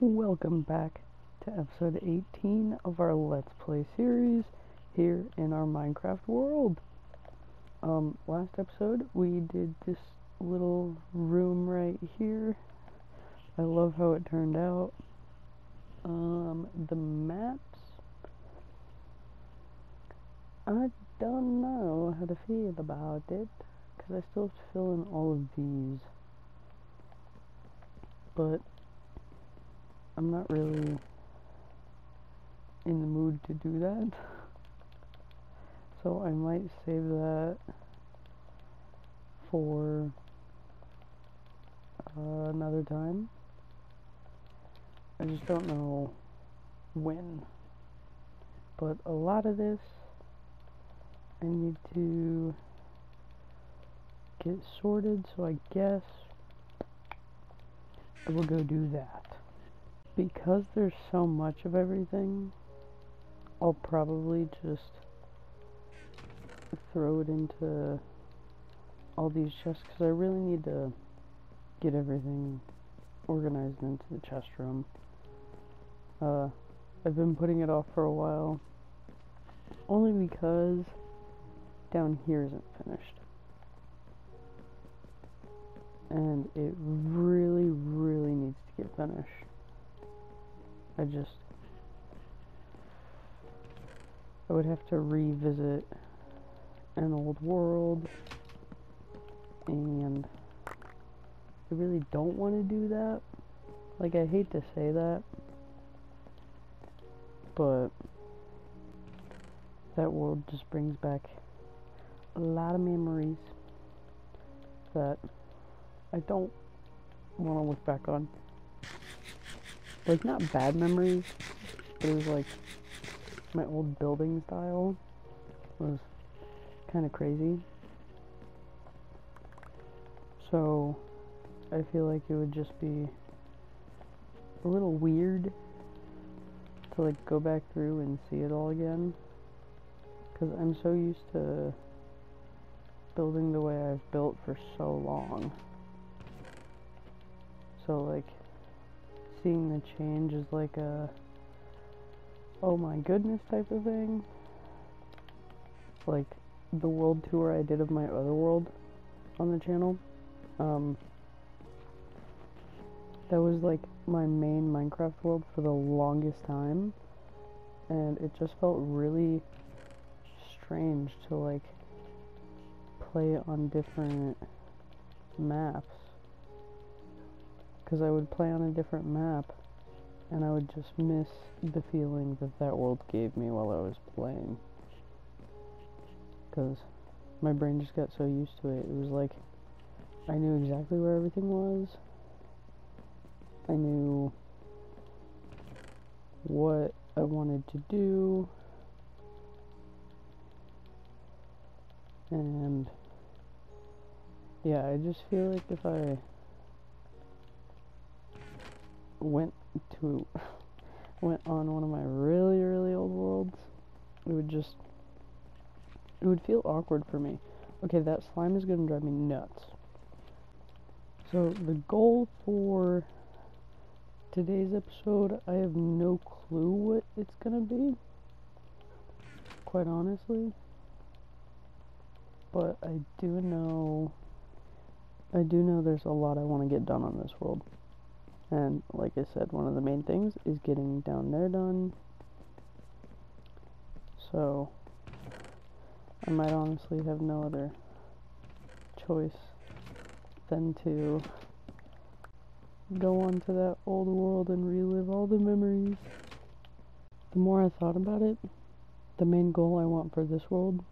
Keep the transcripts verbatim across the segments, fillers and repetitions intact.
Welcome back to episode eighteen of our Let's Play series here in our Minecraft world. Um, last episode we did this little room right here. I love how it turned out. Um, the maps? I don't know how to feel about it, because I still have to fill in all of these. But I'm not really in the mood to do that, so I might save that for uh, another time. I just don't know when, but a lot of this I need to get sorted, so I guess I will go do that. Because there's so much of everything, I'll probably just throw it into all these chests, because I really need to get everything organized into the chest room. Uh, I've been putting it off for a while, only because down here isn't finished. And it really, really needs to get finished. I just, I would have to revisit an old world, and I really don't want to do that. Like, I hate to say that, but that world just brings back a lot of memories that I don't want to look back on. Like, not bad memories, but it was like, my old building style was kind of crazy. So, I feel like it would just be a little weird to like go back through and see it all again, because I'm so used to building the way I've built for so long. So like, seeing the change is like a oh my goodness type of thing. Like the world tour I did of my other world on the channel, um, that was like my main Minecraft world for the longest time, and it just felt really strange to like play on different maps. Because I would play on a different map, and I would just miss the feeling that that world gave me while I was playing. Because my brain just got so used to it. It was like, I knew exactly where everything was. I knew what I wanted to do. And yeah, I just feel like if I went to went on one of my really really old worlds, it would just it would feel awkward for me. Okay, that slime is gonna drive me nuts. So the goal for today's episode, I have no clue what it's gonna be, quite honestly, but I do know I do know there's a lot I want to get done on this world. And, like I said, one of the main things is getting down there done. So, I might honestly have no other choice than to go on to that old world and relive all the memories. The more I thought about it, the main goal I want for this world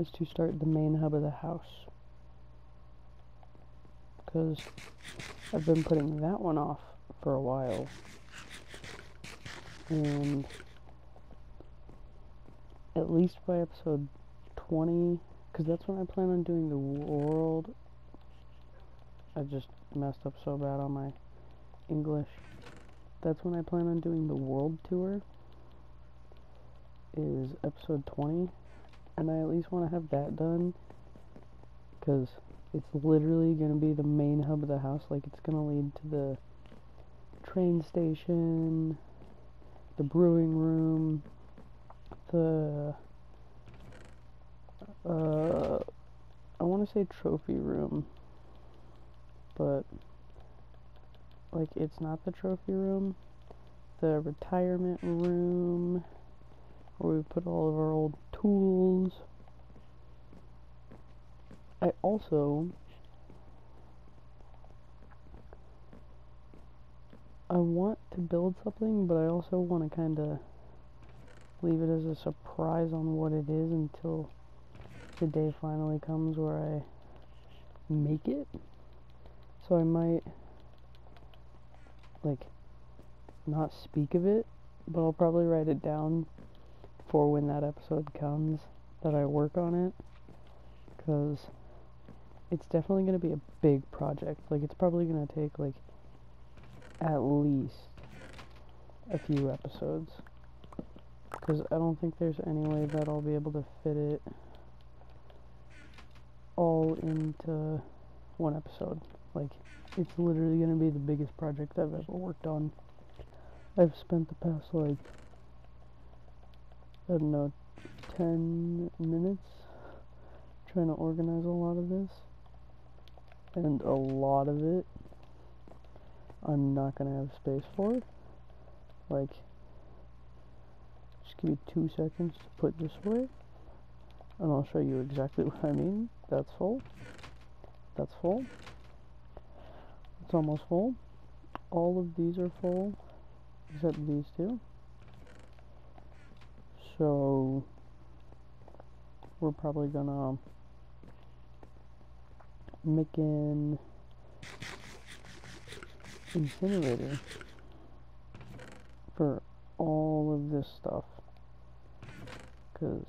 is to start the main hub of the house. Because I've been putting that one off for a while, and at least by episode twenty, because that's when I plan on doing the world. I just messed up so bad on my English. That's when I plan on doing the world tour, is episode twenty, and I at least want to have that done, because it's literally going to be the main hub of the house. Like, it's going to lead to the train station, the brewing room, the, uh, I want to say trophy room, but, like, it's not the trophy room, the retirement room, where we put all of our old tools. I also, I want to build something, but I also want to kind of leave it as a surprise on what it is until the day finally comes where I make it. So I might, like, not speak of it, but I'll probably write it down for when that episode comes that I work on it, because it's definitely going to be a big project. Like, it's probably going to take, like, at least a few episodes, because I don't think there's any way that I'll be able to fit it all into one episode. Like, it's literally going to be the biggest project I've ever worked on. I've spent the past, like, I don't know, ten minutes trying to organize a lot of this, and a lot of it I'm not going to have space for. Like, just give me two seconds to put this away, and I'll show you exactly what I mean. That's full. That's full. It's almost full. All of these are full, except these two. So, we're probably gonna make an incinerator for all of this stuff, because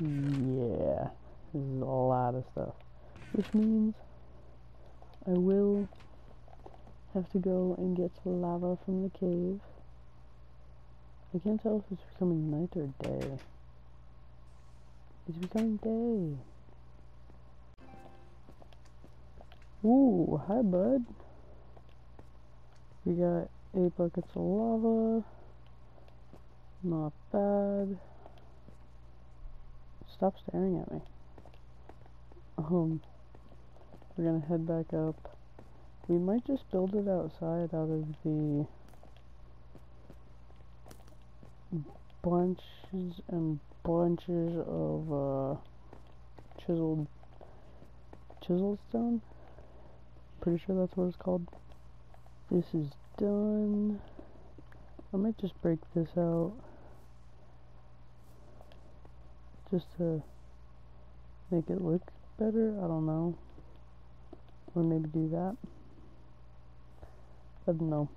yeah, this is a lot of stuff, which means I will have to go and get some lava from the cave. I can't tell if it's becoming night or day. It's becoming day. Ooh, hi bud. We got eight buckets of lava. Not bad. Stop staring at me. Um, we're gonna head back up. We might just build it outside out of the bunches and bunches of uh, chiseled chiseled stone. Pretty sure that's what it's called. This is done. I might just break this out just to make it look better. I don't know. Or maybe do that. I don't know.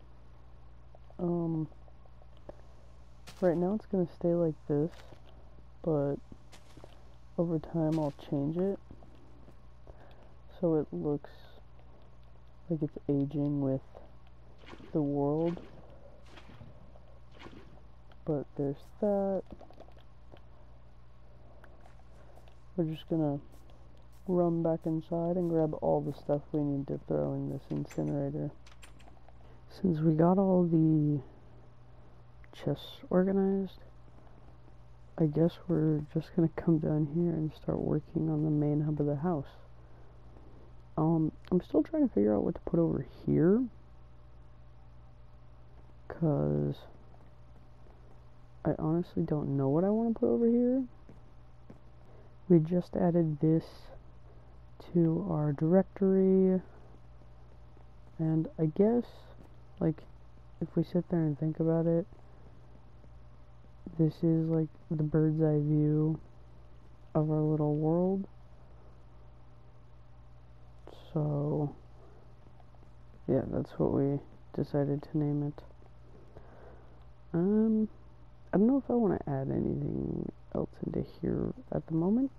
Um, right now it's gonna stay like this, but over time I'll change it so it looks like it's aging with the world. But there's that. We're just gonna run back inside and grab all the stuff we need to throw in this incinerator. Since we got all the chests organized, I guess we're just gonna come down here and start working on the main hub of the house. Um, I'm still trying to figure out what to put over here, because I honestly don't know what I want to put over here. We just added this to our directory, and I guess, like, if we sit there and think about it, this is, like, the bird's eye view of our little world. So, yeah, that's what we decided to name it. Um, I don't know if I want to add anything else into here at the moment,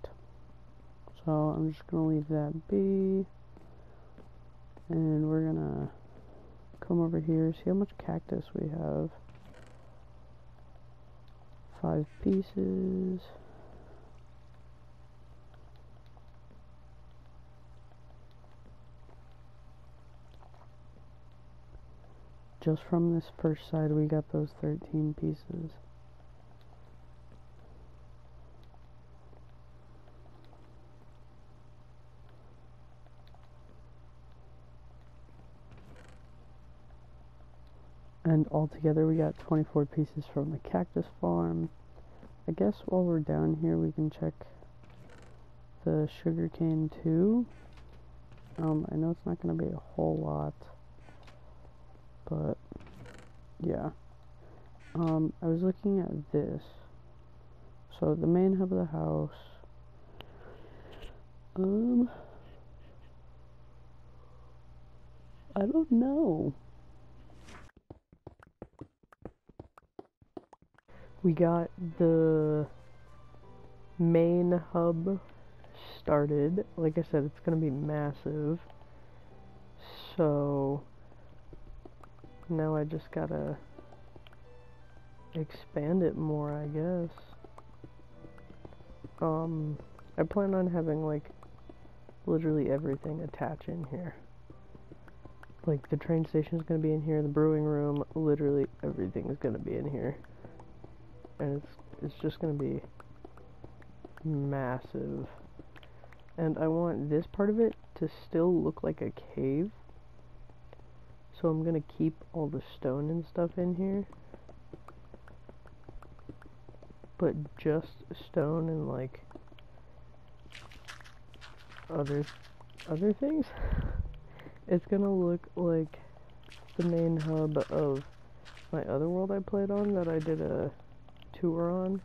so I'm just going to leave that be, and we're going to come over here, see how much cactus we have. Five pieces. just from this first side we got those thirteen pieces. And altogether we got twenty-four pieces from the cactus farm. I guess while we're down here we can check the sugarcane too. Um, I know it's not going to be a whole lot, but yeah. Um, I was looking at this. So the main hub of the house. Um, I don't know. We got the main hub started. Like I said, it's going to be massive. So now I just got to expand it more, I guess. Um, I plan on having, like, literally everything attached in here. Like, the train station is going to be in here, the brewing room, literally everything is going to be in here. And it's, it's just going to be massive. And I want this part of it to still look like a cave. So I'm going to keep all the stone and stuff in here. But just stone and, like, other, other things. It's going to look like the main hub of my other world I played on that I did a tour on.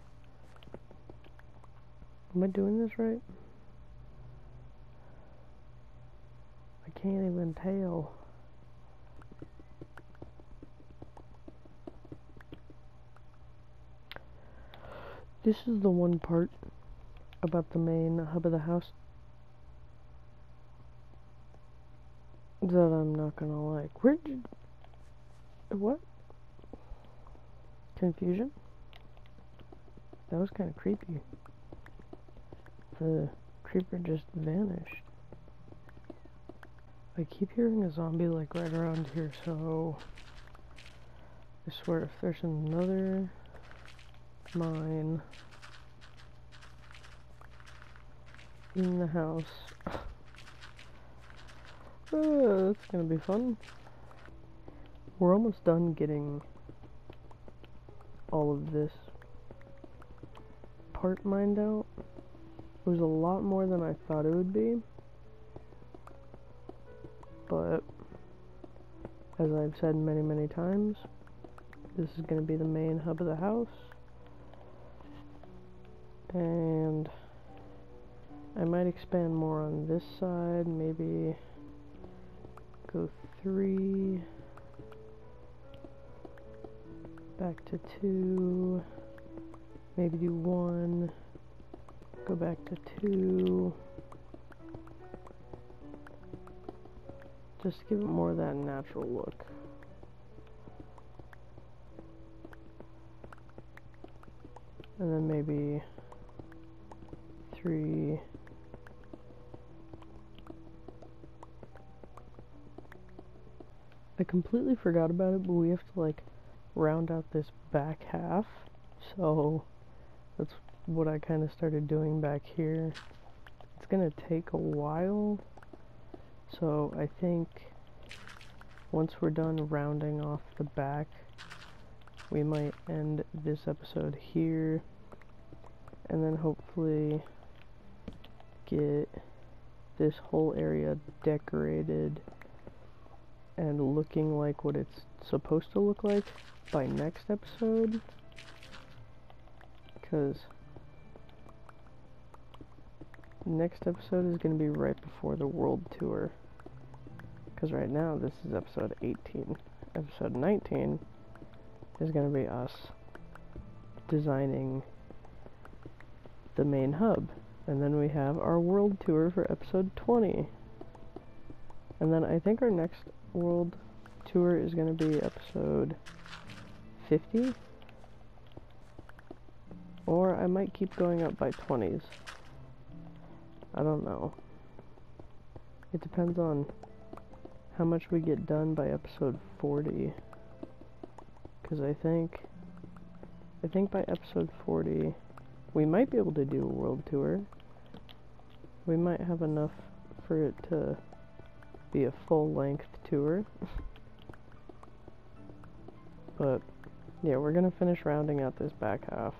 Am I doing this right? I can't even tell. This is the one part about the main hub of the house that I'm not gonna like. Where did... What? Confusion? That was kind of creepy. The creeper just vanished. I keep hearing a zombie, like, right around here, so I swear if there's another mine in the house, oh, that's gonna be fun. We're almost done getting all of this part mined out. It was a lot more than I thought it would be, but as I've said many many times, this is going to be the main hub of the house. And I might expand more on this side, maybe go three back to two. Maybe do one, go back to two, just to give it more of that natural look. And then maybe three, I completely forgot about it, but we have to, like, round out this back half, so that's what I kind of started doing back here. It's gonna take a while, so I think once we're done rounding off the back, we might end this episode here, and then hopefully get this whole area decorated and looking like what it's supposed to look like by next episode. Because next episode is going to be right before the world tour. Because right now, this is episode eighteen. Episode nineteen is going to be us designing the main hub. And then we have our world tour for episode twenty. And then I think our next world tour is going to be episode fifty. Or I might keep going up by twenties. I don't know. It depends on how much we get done by episode forty. because I think I think by episode forty we might be able to do a world tour. We might have enough for it to be a full-length tour. But yeah, we're gonna finish rounding out this back half.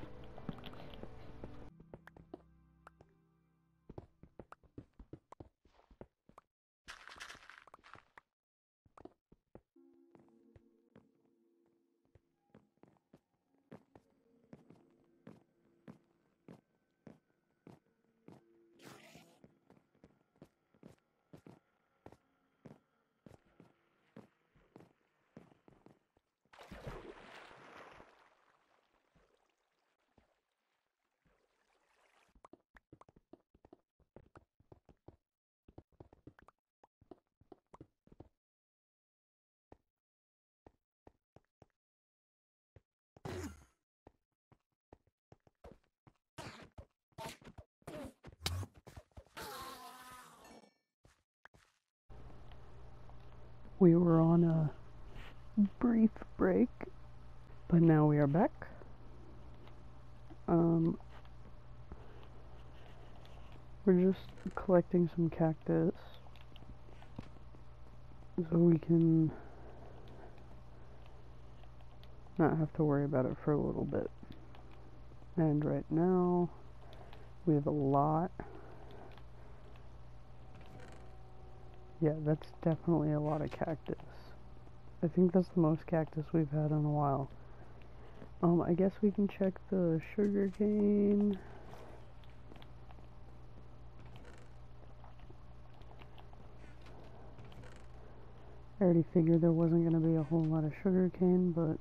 We were on a brief break, but now we are back. Um, we're just collecting some cactus so we can not have to worry about it for a little bit. And right now, we have a lot. Yeah, that's definitely a lot of cactus. I think that's the most cactus we've had in a while. Um, I guess we can check the sugarcane. I already figured there wasn't going to be a whole lot of sugarcane, but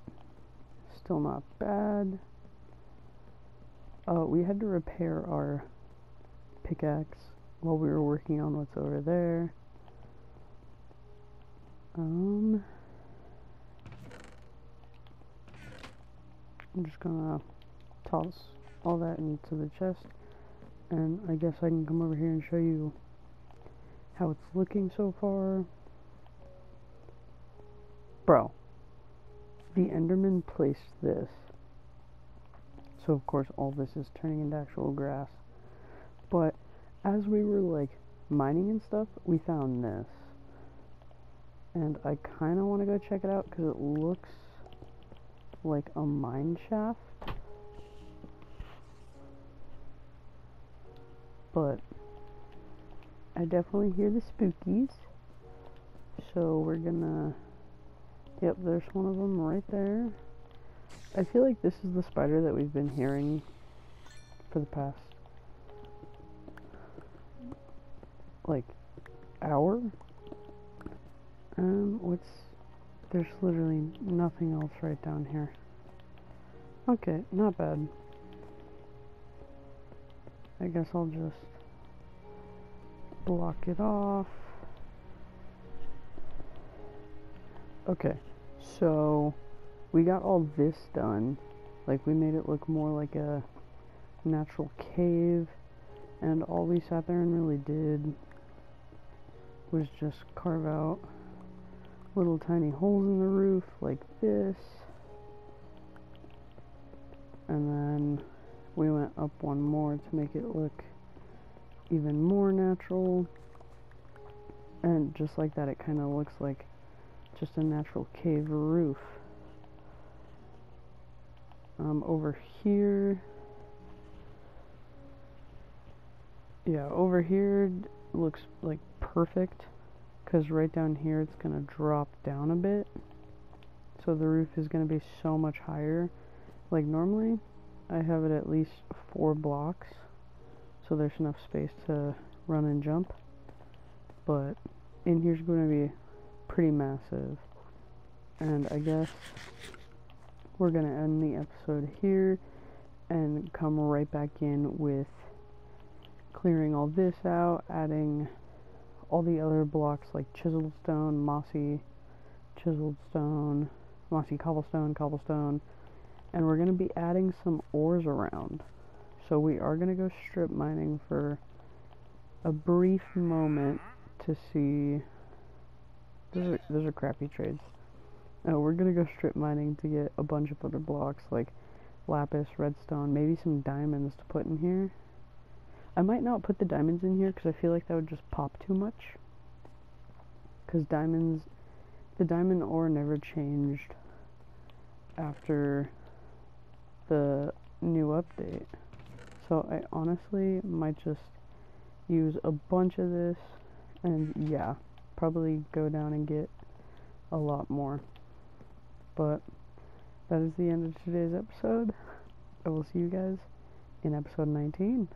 still not bad. Uh, we had to repair our pickaxe while we were working on what's over there. Um, I'm just gonna toss all that into the chest, and I guess I can come over here and show you how it's looking so far. Bro, the Enderman placed this, so of course all this is turning into actual grass, but as we were like mining and stuff, we found this. And I kind of want to go check it out because it looks like a mine shaft. But I definitely hear the spookies. So we're gonna... Yep, there's one of them right there. I feel like this is the spider that we've been hearing for the past... like, hour? Um, what's... There's literally nothing else right down here. Okay, not bad. I guess I'll just block it off. Okay, so we got all this done. Like, we made it look more like a natural cave. And all we sat there and really did was just carve out little tiny holes in the roof like this, and then we went up one more to make it look even more natural, and just like that it kind of looks like just a natural cave roof. Um, over here, yeah, over here looks like perfect, because right down here it's going to drop down a bit, so the roof is going to be so much higher. Like, normally I have it at least four blocks, so there's enough space to run and jump, but in here's going to be pretty massive. And I guess we're going to end the episode here and come right back in with clearing all this out, adding all the other blocks like chiseled stone, mossy chiseled stone, mossy cobblestone, cobblestone, and we're going to be adding some ores around. So we are going to go strip mining for a brief moment to see. Those are, those are crappy trades. Oh, we're gonna go strip mining to get a bunch of other blocks, like lapis, redstone, maybe some diamonds to put in here. I might not put the diamonds in here because I feel like that would just pop too much. Because diamonds, the diamond ore never changed after the new update. So I honestly might just use a bunch of this and yeah, probably go down and get a lot more. But that is the end of today's episode. I will see you guys in episode nineteen.